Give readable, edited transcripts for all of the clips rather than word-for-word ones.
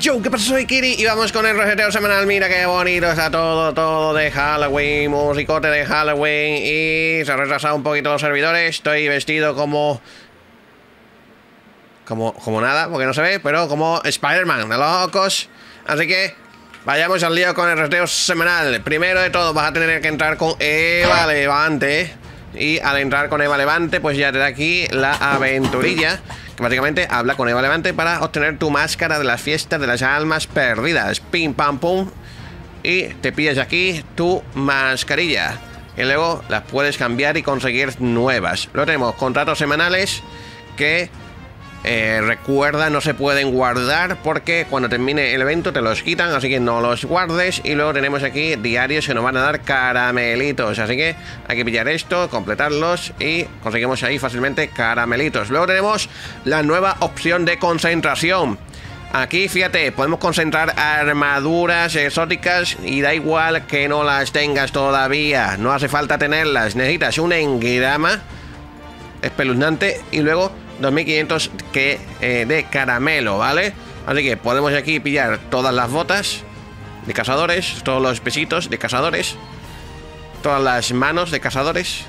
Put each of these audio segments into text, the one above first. Yo, ¿qué pasa? Soy Kiri y vamos con el reseteo semanal. Mira qué bonito está todo de Halloween, musicote de Halloween. Y se han retrasado un poquito los servidores. Estoy vestido como nada, porque no se ve, pero como Spider-Man, de locos. Así que vayamos al lío con el reseteo semanal. Primero de todo vas a tener que entrar con Eva Levante. Y al entrar con Eva Levante, pues ya te da aquí la aventurilla, que básicamente habla con Eva Levante para obtener tu máscara de las fiestas de las almas perdidas. Pim, pam, pum. Y te pillas aquí tu mascarilla, y luego las puedes cambiar y conseguir nuevas. Luego tenemos contratos semanales que, recuerda, no se pueden guardar porque cuando termine el evento te los quitan, así que no los guardes. Y luego tenemos aquí diarios que nos van a dar caramelitos, así que hay que pillar esto, completarlos y conseguimos ahí fácilmente caramelitos. Luego tenemos la nueva opción de concentración. Aquí, fíjate, podemos concentrar armaduras exóticas y da igual que no las tengas todavía, no hace falta tenerlas. Necesitas un engrama espeluznante y luego 2500 de caramelo, ¿vale? Así que podemos aquí pillar todas las botas de cazadores, todos los pesitos de cazadores, todas las manos de cazadores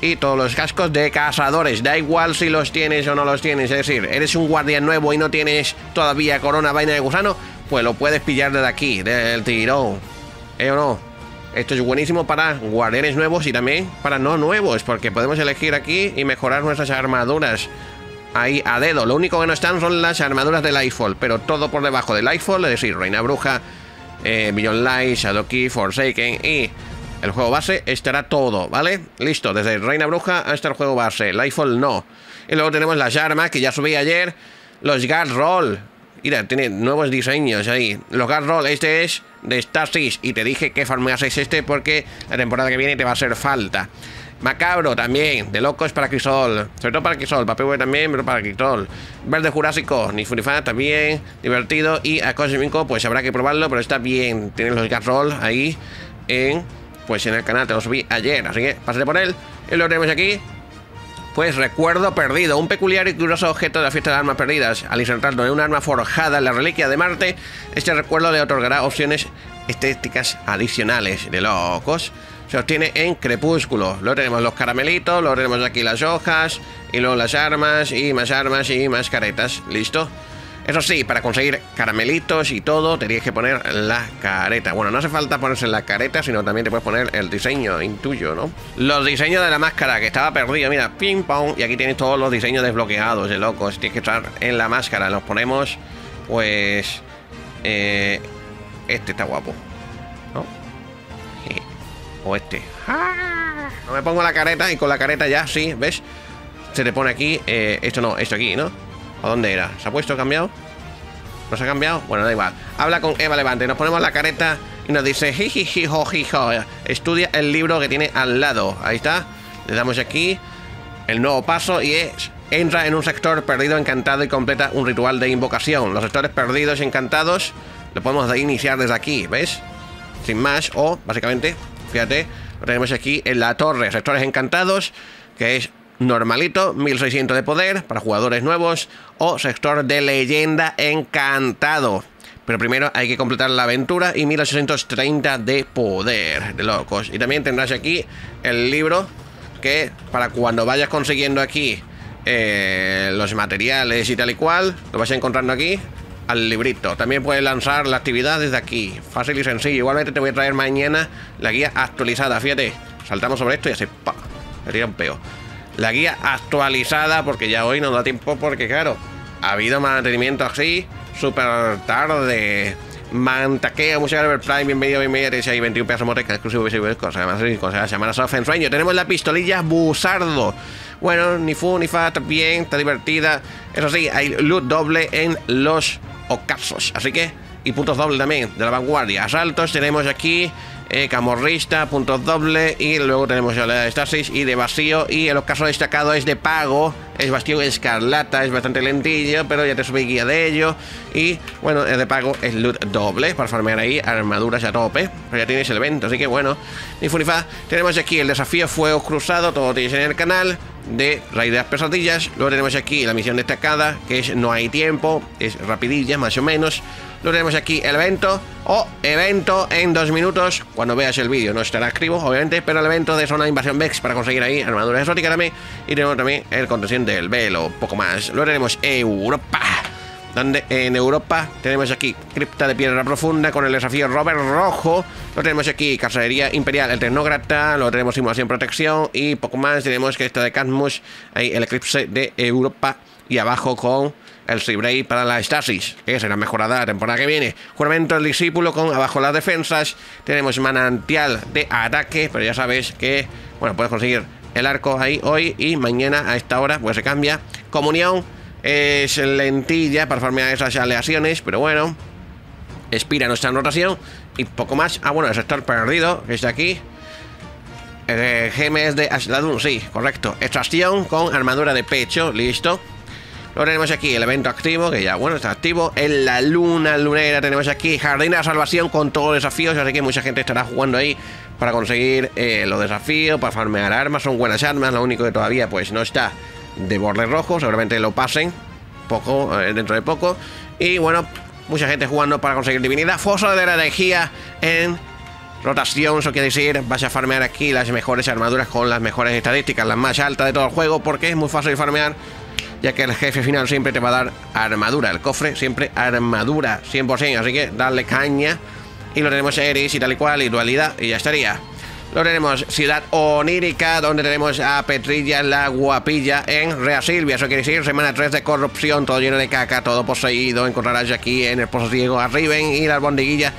y todos los cascos de cazadores. Da igual si los tienes o no los tienes. Es decir, eres un guardián nuevo y no tienes todavía corona vaina de gusano, pues lo puedes pillar desde aquí, del tirón, ¿eh o no? Esto es buenísimo para guardianes nuevos y también para no nuevos, porque podemos elegir aquí y mejorar nuestras armaduras ahí a dedo. Lo único que no están son las armaduras de Lightfall, pero todo por debajo de Lightfall, es decir, Reina Bruja, Millon Light, Shadow Key, Forsaken y el juego base, estará todo, ¿vale? Listo, desde Reina Bruja hasta el juego base. Lightfall no. Y luego tenemos las armas que ya subí ayer, los Guard Roll. Mira, tiene nuevos diseños ahí. Los Guard Roll, este es de Star Six, y te dije que farmeases este porque la temporada que viene te va a hacer falta. Macabro también, de locos para Crisol, sobre todo para Crisol, para PV también, pero para Crisol. Verde Jurásico, Ni Furifan también, divertido. Y a Cosmico, pues habrá que probarlo, pero está bien. Tienes los Guard Roll ahí en el canal, te los subí ayer, así que pásate por él. Y lo tenemos aquí, pues recuerdo perdido, un peculiar y curioso objeto de la fiesta de armas perdidas. Al insertarlo en un arma forjada en la Reliquia de Marte, este recuerdo le otorgará opciones estéticas adicionales, de locos. Se obtiene en Crepúsculo. Luego tenemos los caramelitos, luego tenemos aquí las hojas, y luego las armas y más caretas, listo. Eso sí, para conseguir caramelitos y todo, tenías que poner la careta. Bueno, no hace falta ponerse la careta, sino también te puedes poner el diseño, intuyo, ¿no? Los diseños de la máscara, que estaba perdido, mira, pim, pam, y aquí tienes todos los diseños desbloqueados, de locos. Tienes que estar en la máscara, los ponemos, pues... este está guapo, ¿no? O este. No me pongo la careta y con la careta ya, sí, ¿ves? Se te pone aquí, esto no, esto aquí, ¿no? ¿A dónde era? ¿Se ha puesto? ¿Cambiado? ¿No se ha cambiado? Bueno, da igual. Habla con Eva Levante. Nos ponemos la careta y nos dice... Jijijijo, jijo. Estudia el libro que tiene al lado. Ahí está. Le damos aquí el nuevo paso y es... Entra en un sector perdido encantado y completa un ritual de invocación. Los sectores perdidos y encantados lo podemos iniciar desde aquí, ¿ves? Sin más, o básicamente, fíjate, lo tenemos aquí en la torre. Sectores encantados, que es... normalito, 1600 de poder para jugadores nuevos, o sector de leyenda encantado, pero primero hay que completar la aventura, y 1830 de poder, de locos. Y también tendrás aquí el libro que para cuando vayas consiguiendo aquí los materiales y tal y cual, lo vas encontrando aquí al librito. También puedes lanzar la actividad desde aquí, fácil y sencillo. Igualmente te voy a traer mañana la guía actualizada, fíjate, saltamos sobre esto y así, pa, me tira un peo. La guía actualizada, porque ya hoy no da tiempo, porque claro, ha habido mantenimiento así, súper tarde. Mantaqueo, muchas gracias por Prime, bienvenido, bienvenida, si hay 21 pesos motecas, exclusivo, visible, cosas más, cosas llamadas off en sueño. Tenemos la pistolilla Busardo. Bueno, ni fu ni fa, está bien, está divertida. Eso sí, hay loot doble en los ocasos, así que, y puntos doble también, de la vanguardia. Asaltos, tenemos aquí... Camorrista, puntos doble. Y luego tenemos la de Stasis y de vacío. Y en los casos destacados es de pago, es Bastión Escarlata, es bastante lentillo, pero ya te subí guía de ello. Y bueno, es de pago, es loot doble para farmear ahí armaduras a tope. Pero ya tienes el evento, así que bueno. Ni Furifan. Tenemos aquí el desafío Fuego Cruzado, todo tienes en el canal de Raíz de las Pesadillas. Luego tenemos aquí la misión destacada, que es No Hay Tiempo, es rapidilla más o menos. Luego tenemos aquí el evento, o evento en 2 minutos, cuando veas el vídeo no estará activo, obviamente, pero el evento de Zona de invasión Vex para conseguir ahí armaduras exóticas también. Y tenemos también el Contención del velo, poco más. Luego tenemos Europa, donde en Europa tenemos aquí Cripta de Piedra Profunda con el desafío Robert Rojo. Lo tenemos aquí Cazadería Imperial, el Tecnócrata. Lo tenemos Simulación Protección y poco más. Tenemos que esta de Casmus, ahí el eclipse de Europa. Y abajo con el Sibrey para la Stasis, que será mejorada la temporada que viene. Juramento del Discípulo con abajo las defensas. Tenemos Manantial de Ataque, pero ya sabes que, bueno, puedes conseguir el arco ahí hoy y mañana a esta hora, pues se cambia. Comunión es lentilla para farmear esas aleaciones, pero bueno. Espira no está en rotación y poco más. Ah, bueno, el sector perdido, que está aquí. Gemes de Asladun, sí, correcto. Extracción con armadura de pecho, listo. Luego tenemos aquí el evento activo, que ya, bueno, está activo. En la luna lunera tenemos aquí Jardín de la Salvación con todos los desafíos, así que mucha gente estará jugando ahí para conseguir los desafíos, para farmear armas. Son buenas armas, lo único que todavía pues no está de borde rojo, seguramente lo pasen poco, dentro de poco. Y bueno, mucha gente jugando para conseguir divinidad. Fosa de la energía en rotación, eso quiere decir, vas a farmear aquí las mejores armaduras con las mejores estadísticas, las más altas de todo el juego, porque es muy fácil farmear, ya que el jefe final siempre te va a dar armadura, el cofre siempre armadura 100%, así que darle caña. Y lo tenemos Eris y tal y cual y dualidad y ya estaría. Lo tenemos Ciudad Onírica, donde tenemos a Petrilla la Guapilla en Rea Silvia. Eso quiere decir semana 3 de corrupción, todo lleno de caca, todo poseído. Encontrarás aquí en el Pozo Ciego a Riven y las bondiguillas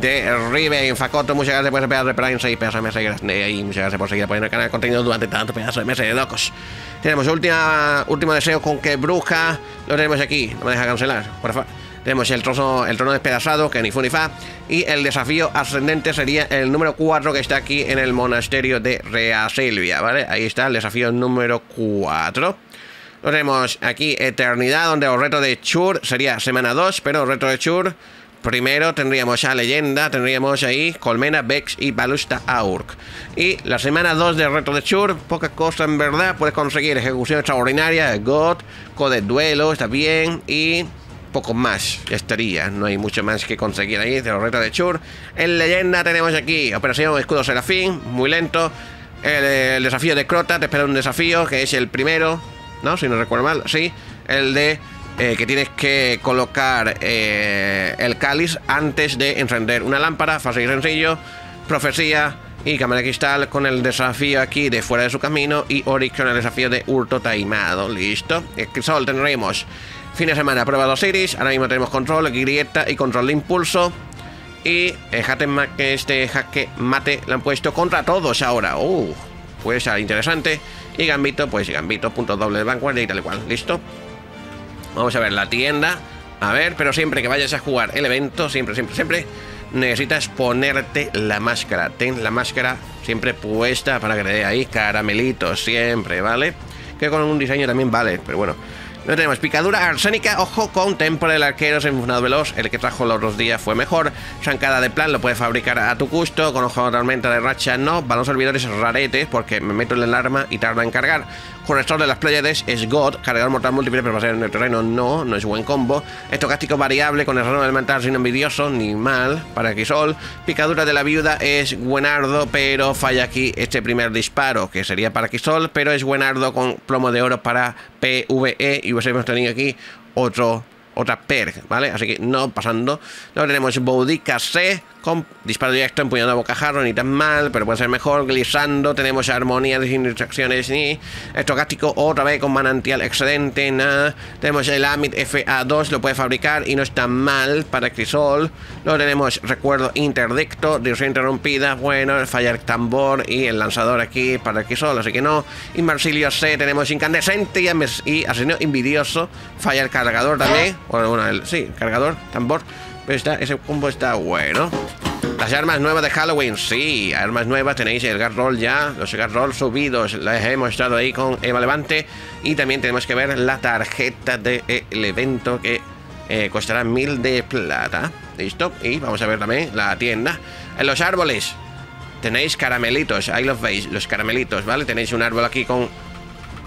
de Riven. Facoto, muchas gracias por ese pedazo de Prime, 6 pedazos de meses y muchas gracias por seguir apoyando el canal contenido durante tantos pedazos de meses de locos. Tenemos último deseo con que bruja. Lo tenemos aquí, no me deja cancelar, por favor. Tenemos el trono despedazado, que ni fu ni fa. Y el desafío ascendente sería el número 4, que está aquí en el monasterio de Rea Silvia, ¿vale? Ahí está el desafío número 4. Lo tenemos aquí, Eternidad, donde el reto de Chur sería semana 2, pero el reto de Chur, primero tendríamos a Leyenda, tendríamos ahí Colmena, Vex y Balusta Aurk. Y la semana 2 del reto de Chur, poca cosa en verdad, puedes conseguir ejecución extraordinaria, God, Code Duelo, está bien, y poco más, ya estaría, no hay mucho más que conseguir ahí de los retos de Chur. En leyenda tenemos aquí Operación Escudo Serafín, muy lento. El desafío de Crota, te espera un desafío que es el primero, ¿no? Si no recuerdo mal, sí, el de que tienes que colocar el cáliz antes de encender una lámpara, fácil y sencillo. Profecía y Cámara de Cristal con el desafío aquí de Fuera de su Camino, y Oryx con el desafío de Hurto Taimado, listo. En Crisol tendremos fin de semana, prueba de Osiris. Ahora mismo tenemos control, grieta y control de impulso. Y este jaque mate lo han puesto contra todos ahora. Puede ser interesante. Y Gambito, pues Gambito, punto doble de vanguardia y tal y cual. Listo. Vamos a ver la tienda. A ver, pero siempre que vayas a jugar el evento, siempre necesitas ponerte la máscara. Ten la máscara siempre puesta para que le dé ahí caramelitos siempre, ¿vale? Que con un diseño también vale, pero bueno. No tenemos picadura arsénica, ojo con Templo del Arquero Enfunado Veloz, el que trajo los otros días fue mejor. Zancada de plan, lo puedes fabricar a tu gusto. Con ojo de tormenta de racha, no. Balón servidores raretes, porque me meto en el arma y tarda en cargar. Corrector de las Pléyades es God, cargador mortal múltiple pero pasar en el terreno, no es buen combo. Estocástico variable con el reno elemental sin envidioso, ni mal, para Crisol. Picadura de la Viuda es buenardo, pero falla aquí este primer disparo, que sería para Crisol, pero es buenardo con plomo de oro para PvE, y pues hemos tenido aquí otra perk, ¿vale? Así que no pasando. Luego tenemos Boudica C con disparo directo, empuñando a bocajarro, ni tan mal, pero puede ser mejor. Glissando, tenemos Armonía de Sin Distracciones, ni estocástico, otra vez con manantial excedente, nada. Tenemos el Amit FA2, lo puede fabricar y no está mal para Crisol. Luego tenemos Recuerdo Interdicto, Dirección Interrumpida, bueno, falla el tambor y el lanzador aquí para Crisol, así que no. Y Marsilio C, tenemos Incandescente y Asesino Invidioso, falla el cargador también. Bueno, sí, cargador, tambor. Pero ese combo está bueno. Las armas nuevas de Halloween, sí, armas nuevas, tenéis el Guard Roll ya, los Guard Roll subidos, las hemos estado ahí con Eva Levante. Y también tenemos que ver la tarjeta del evento que costará 1000 de plata. Listo, y vamos a ver también la tienda. En los árboles tenéis caramelitos, ahí los veis, los caramelitos, ¿vale? Tenéis un árbol aquí con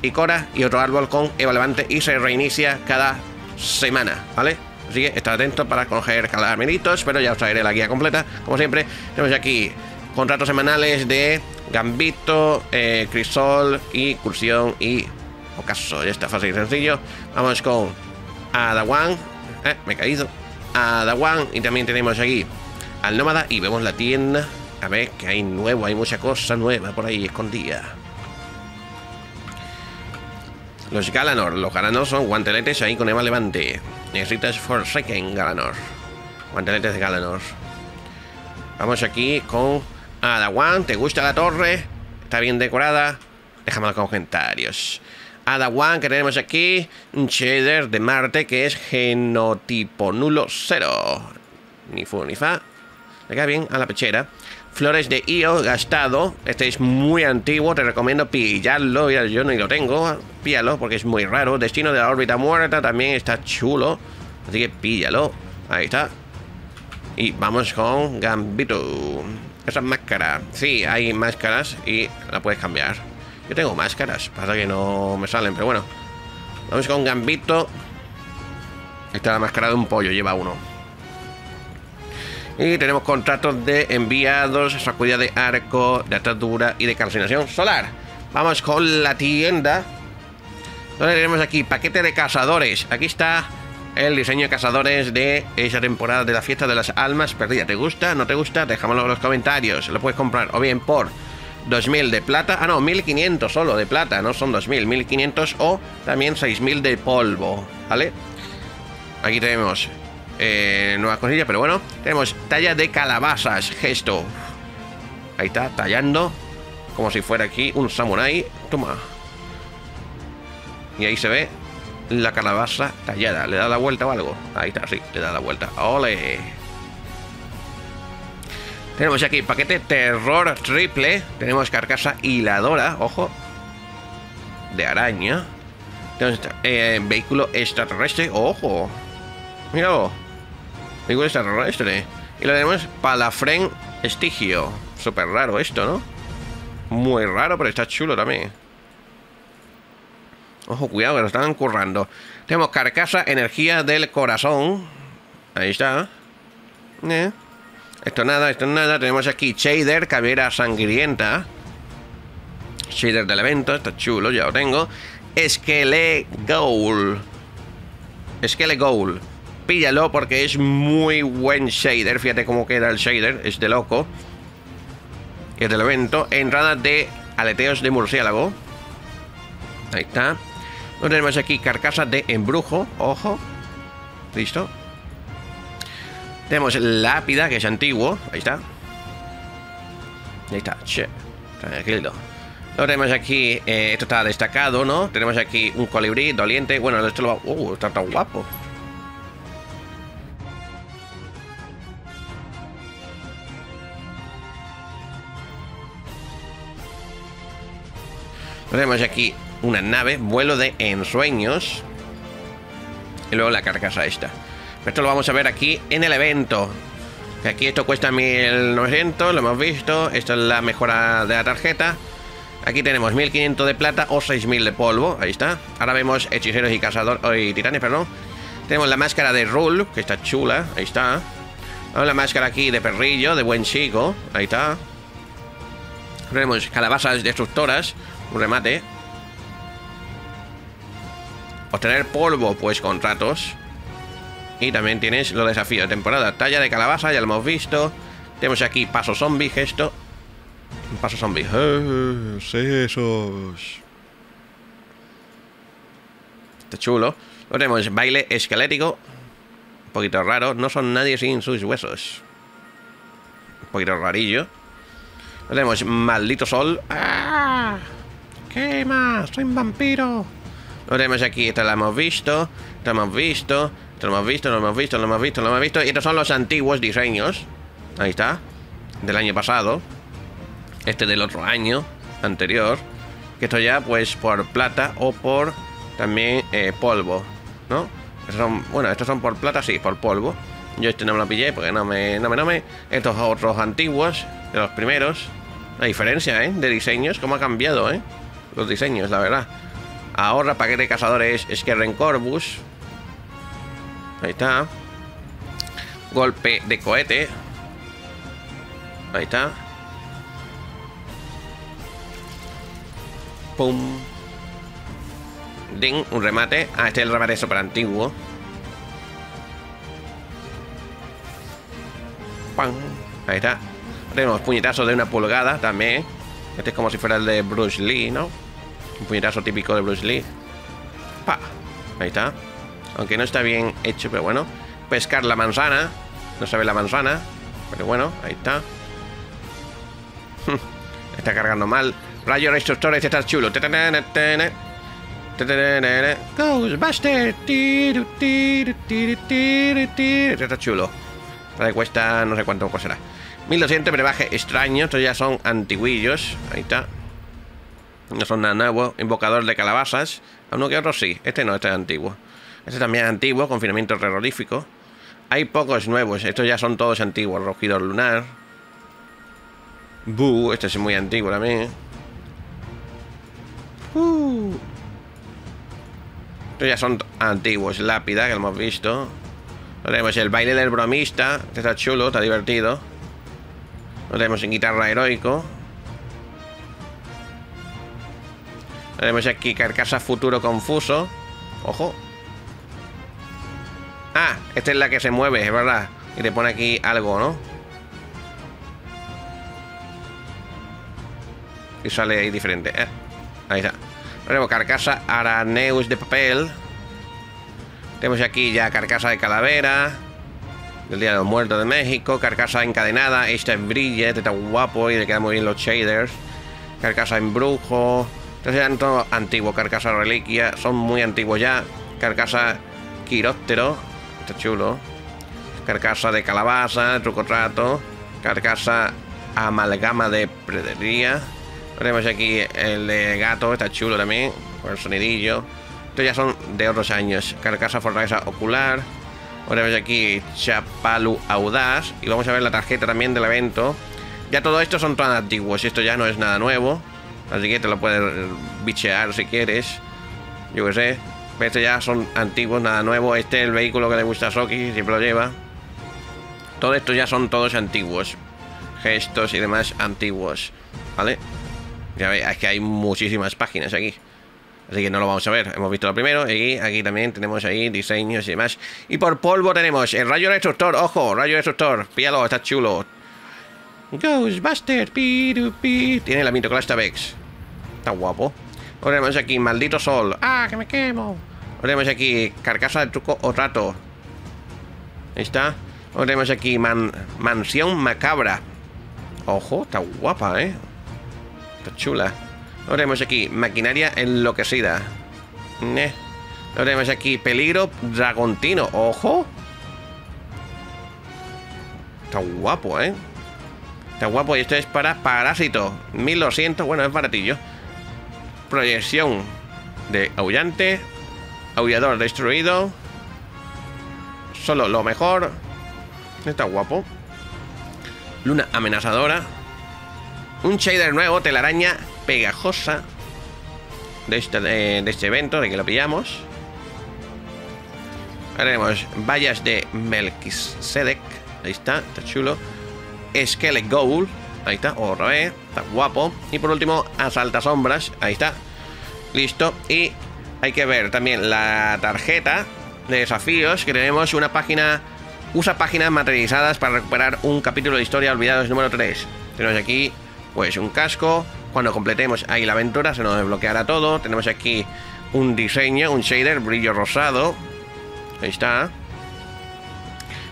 Icora y otro árbol con Eva Levante y se reinicia cada semana, ¿vale? Así que estad atentos para coger caramelitos, pero ya os traeré la guía completa, como siempre. Tenemos aquí contratos semanales de Gambito, Crisol, y Cursión y Ocaso. Ya está, fácil y sencillo. Vamos con Adawan. Me he caído. Adawan. Y también tenemos aquí al Nómada. Y vemos la tienda. A ver, que hay nuevo, hay mucha cosa nueva por ahí escondida. Los Galanor. Los Galanor son guanteletes ahí con Eva Levante. Necesitas Forsaken Galanor. Guanteletes de Galanor. Vamos aquí con Adawan. ¿Te gusta la torre? ¿Está bien decorada? Déjame en los comentarios. Adawan, que tenemos aquí. Un shader de Marte que es genotipo nulo 0. Ni fu ni fa. Le cae bien a la pechera. Flores de Io gastado. Este es muy antiguo. Te recomiendo pillarlo. Yo ni lo tengo. Píllalo porque es muy raro. Destino de la órbita muerta también está chulo. Así que píllalo. Ahí está. Y vamos con Gambito. Esa máscara. Sí, hay máscaras y la puedes cambiar. Yo tengo máscaras. Pasa que no me salen, pero bueno. Vamos con Gambito. Esta es la máscara de un pollo. Lleva uno. Y tenemos contratos de enviados, sacudida de arco, de atadura y de calcinación solar. Vamos con la tienda. Donde tenemos aquí paquete de cazadores. Aquí está el diseño de cazadores de esa temporada de la fiesta de las almas perdidas. ¿Te gusta? ¿No te gusta? Déjamelo en los comentarios. Lo puedes comprar o bien por 2000 de plata. Ah, no, 1500 solo de plata. No son 2000, 1500 o también 6000 de polvo. ¿Vale? Aquí tenemos... nuevas cosillas, pero bueno, tenemos talla de calabazas, gesto. Ahí está, tallando como si fuera aquí un samurái. Toma. Y ahí se ve la calabaza tallada. ¿Le da la vuelta o algo? Ahí está, sí, le da la vuelta. ¡Ole! Tenemos aquí paquete terror triple. Tenemos carcasa hiladora, ojo, de araña. Tenemos vehículo extraterrestre, ojo. Míralo, vehículo extraterrestre. Y lo tenemos palafrén estigio. Súper raro esto, ¿no? Muy raro, pero está chulo también. Ojo, cuidado, que lo están currando. Tenemos carcasa, energía del corazón. Ahí está. Esto nada, esto nada. Tenemos aquí shader, cabellera sangrienta. Shader del evento, está chulo, ya lo tengo. Skelegoul. Skelegoul. Píllalo porque es muy buen shader. Fíjate cómo queda el shader. Es de loco. Es del evento. Entrada de aleteos de murciélago. Ahí está. Nos tenemos aquí carcasa de embrujo. Ojo. Listo. Tenemos lápida, que es antiguo. Ahí está. Ahí está. Che. Tranquilo. Lo tenemos aquí. Esto está destacado, ¿no? Tenemos aquí un colibrí doliente. Bueno, esto lo va... está tan guapo. Tenemos aquí una nave, vuelo de ensueños. Y luego la carcasa esta. Esto lo vamos a ver aquí en el evento. Aquí esto cuesta 1900, lo hemos visto. Esta es la mejora de la tarjeta. Aquí tenemos 1500 de plata o 6000 de polvo. Ahí está. Ahora vemos hechiceros y titanes, perdón. Tenemos la máscara de Rul, que está chula. Ahí está. Ahora la máscara aquí de perrillo, de buen chico. Ahí está. Tenemos calabazas destructoras. Un remate. Obtener polvo, pues contratos. Y también tienes los desafíos de temporada. Talla de calabaza, ya lo hemos visto. Tenemos aquí paso zombie, gesto. Paso zombie. Sesos. Está chulo. Luego tenemos baile esquelético. Un poquito raro. No son nadie sin sus huesos. Un poquito rarillo. Luego tenemos maldito sol. ¡Ah! ¿Qué más? Soy un vampiro. Lo tenemos aquí, esta la hemos visto. Esta la hemos visto. Esta la hemos visto, lo hemos visto, lo hemos visto, lo hemos visto. Y estos son los antiguos diseños. Ahí está. Del año pasado. Este del otro año anterior. Que esto ya, pues, por plata o por también polvo, ¿no? Estos son, bueno, estos son por plata, sí, por polvo. Yo este no me lo pillé porque no me. Estos otros antiguos, de los primeros. La diferencia, ¿eh? De diseños, cómo ha cambiado, ¿eh? Los diseños, la verdad. Ahora, paquete de cazadores Skerren Corvus. Ahí está. Golpe de cohete. Ahí está. Pum. Ding, un remate. Ah, este es el remate súper antiguo. Pam. Ahí está. Tenemos puñetazos de 1 pulgada también. Este es como si fuera el de Bruce Lee, ¿no? Un puñetazo típico de Bruce Lee. Pa. Ahí está. Aunque no está bien hecho, pero bueno. Pescar la manzana. No sabe la manzana. Pero bueno, ahí está. Está cargando mal. Rayo Destructor, este está chulo. Ghostbuster. Este está chulo. Le cuesta no sé cuánto costará. 1200 brebaje extraño. Estos ya son antiguillos. Ahí está. No son nada nuevos. Invocador de calabazas. A uno que otro sí. Este no, este es antiguo. Este también es antiguo. Confinamiento terrorífico. Hay pocos nuevos. Estos ya son todos antiguos. Rugidor lunar. Bu. Este es muy antiguo también. Estos ya son antiguos. Lápida, que lo hemos visto. Tenemos el baile del bromista. Este está chulo, está divertido. Lo tenemos en guitarra heroico. Lo tenemos aquí carcasa futuro confuso. Ojo. Ah, esta es la que se mueve, es verdad. Y te pone aquí algo, ¿no? Y sale ahí diferente. Ahí está. Lo tenemos carcasa araneus de papel. Tenemos aquí ya carcasa de calavera. Del Día de los Muertos de México. Carcasa encadenada. Esta es brilla. Este está guapo y le quedan muy bien los shaders. Carcasa embrujo. Entonces eran todos antiguos. Carcasa reliquia. Son muy antiguos ya. Carcasa quiróptero. Está chulo. Carcasa de calabaza. Truco trato. Carcasa amalgama de predería. Tenemos aquí el de gato. Está chulo también. Con el sonidillo. Estos ya son de otros años. Carcasa fortaleza ocular. Ahora vemos aquí Chapalu Audaz. Y vamos a ver la tarjeta también del evento. Ya todo esto son tan antiguos. Esto ya no es nada nuevo. Así que te lo puedes bichear si quieres. Yo qué sé. Pero estos ya son antiguos, nada nuevo. Este es el vehículo que le gusta a Soki. Siempre lo lleva. Todo esto ya son todos antiguos. Gestos y demás antiguos. ¿Vale? Ya veis, es que hay muchísimas páginas aquí. Así que no lo vamos a ver, hemos visto lo primero. Y aquí también tenemos ahí diseños y demás. Y por polvo tenemos el rayo destructor. Ojo, rayo destructor, píalo, está chulo. Ghostbuster, pirupi. Tiene la mitoclasta Vex. Está guapo. Ahora tenemos aquí, maldito sol. Ah, que me quemo. Ahora tenemos aquí, carcasa de truco o trato. Ahí está. Ahora tenemos aquí, mansión macabra. Ojo, está guapa, ¿eh? Está chula. Ahora tenemos aquí, maquinaria enloquecida. Ahora tenemos aquí, peligro dragontino. ¡Ojo! Está guapo, ¿eh? Está guapo. Y esto es para parásito. 1200, bueno, es baratillo. Proyección de aullante. Aullador destruido. Solo lo mejor. Está guapo. Luna amenazadora. Un shader nuevo, telaraña pegajosa de este evento, de que lo pillamos. Ahora tenemos vallas de Melquisedec. Ahí está chulo. Skelet Ghoul. Ahí está, otra vez. Está guapo. Y por último, asalta sombras. Ahí está. Listo. Y hay que ver también la tarjeta de desafíos, que tenemos una página. Usa páginas materializadas para recuperar un capítulo de historia olvidados número 3. Tenemos aquí, pues, un casco. Cuando completemos ahí la aventura se nos desbloqueará todo. Tenemos aquí un diseño, un shader, brillo rosado. Ahí está.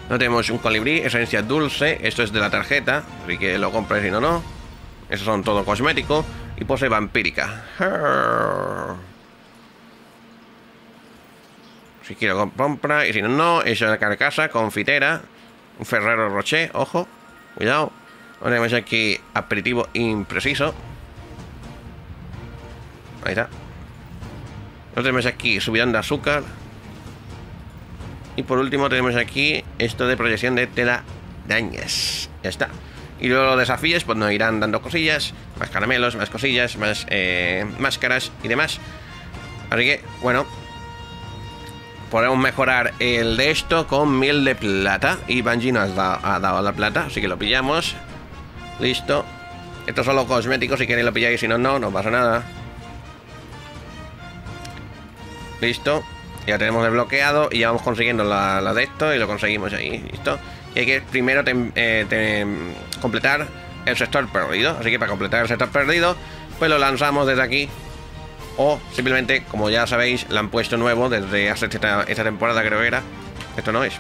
No tenemos un colibrí, esencia dulce. Esto es de la tarjeta, así que lo compres si no, no. Esos son todo cosmético. Y pose vampírica. Si quiero compra y si no, no. Eso es la carcasa, confitera. Un ferrero rocher, ojo. Cuidado. Ahora vamos aquí, aperitivo impreciso. Ahí está. Luego tenemos aquí subida de azúcar. Y por último tenemos aquí esto de proyección de telarañas. Ya está. Y luego los desafíos pues nos irán dando cosillas. Más caramelos, más cosillas, más máscaras y demás. Así que, bueno, podemos mejorar el de esto con 1000 de plata. Y Bungie nos ha dado la plata, así que lo pillamos. Listo. Estos son los cosméticos, si queréis lo pilláis, si no, no, no pasa nada. Listo. Ya tenemos desbloqueado y ya vamos consiguiendo la de esto y lo conseguimos ahí. Listo. Y hay que primero completar el sector perdido. Así que para completar el sector perdido, pues lo lanzamos desde aquí. O simplemente, como ya sabéis, lo han puesto nuevo desde hace esta temporada, creo que era. Esto no es.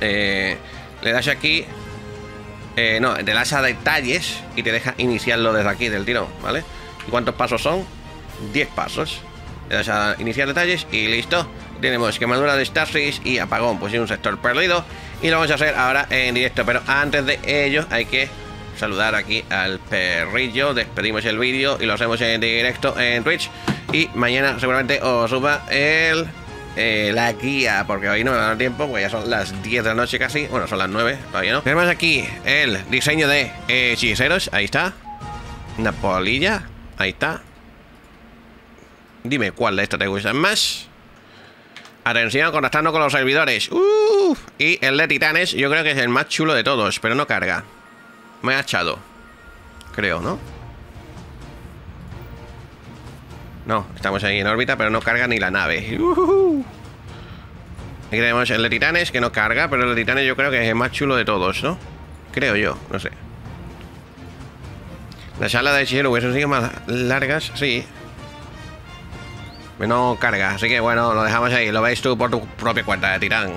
Le das aquí. No, te das a detalles y te deja iniciarlo desde aquí, del tirón, ¿vale? ¿Y cuántos pasos son? 10 pasos. Le das a iniciar detalles y listo. Tenemos quemadura de Stasis y apagón, pues es un sector perdido. Y lo vamos a hacer ahora en directo, pero antes de ello hay que saludar aquí al perrillo. Despedimos el vídeo y lo hacemos en directo en Twitch. Y mañana seguramente os suba la guía, porque hoy no me va a dar tiempo, porque ya son las 10 de la noche casi. Bueno, son las 9, todavía no. Tenemos aquí el diseño de hechiceros, ahí está. Una polilla, ahí está. Dime cuál de estas te gustan más. Atención, contactando con los servidores. Y el de titanes, yo creo que es el más chulo de todos, pero no carga. Me ha echado. Creo, ¿no? No, estamos ahí en órbita, pero no carga ni la nave. Aquí tenemos el de titanes, que no carga, pero el de titanes yo creo que es el más chulo de todos, ¿no? Creo yo, no sé. La sala de cielo, que son siguen más largas, sí. No carga, así que bueno, lo dejamos ahí. Lo veis tú por tu propia cuenta de tirán.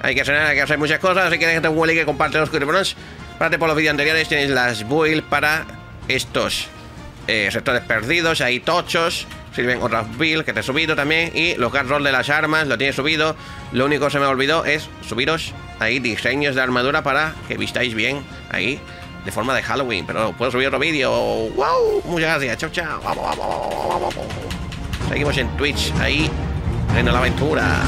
Hay que hacer muchas cosas. Así que déjate un buen like, comparte los currículos. Párate por los vídeos anteriores, tenéis las builds para estos sectores perdidos. Hay tochos, sirven otras builds que te he subido también. Y los gas roll de las armas, lo tienes subido. Lo único que se me olvidó es subiros ahí diseños de armadura para que vistáis bien ahí de forma de Halloween. Pero puedo subir otro vídeo. ¡Wow! Muchas gracias, chao, chao. Vamos, vamos, vamos, vamos, vamos. Seguimos en Twitch, ahí, en la aventura.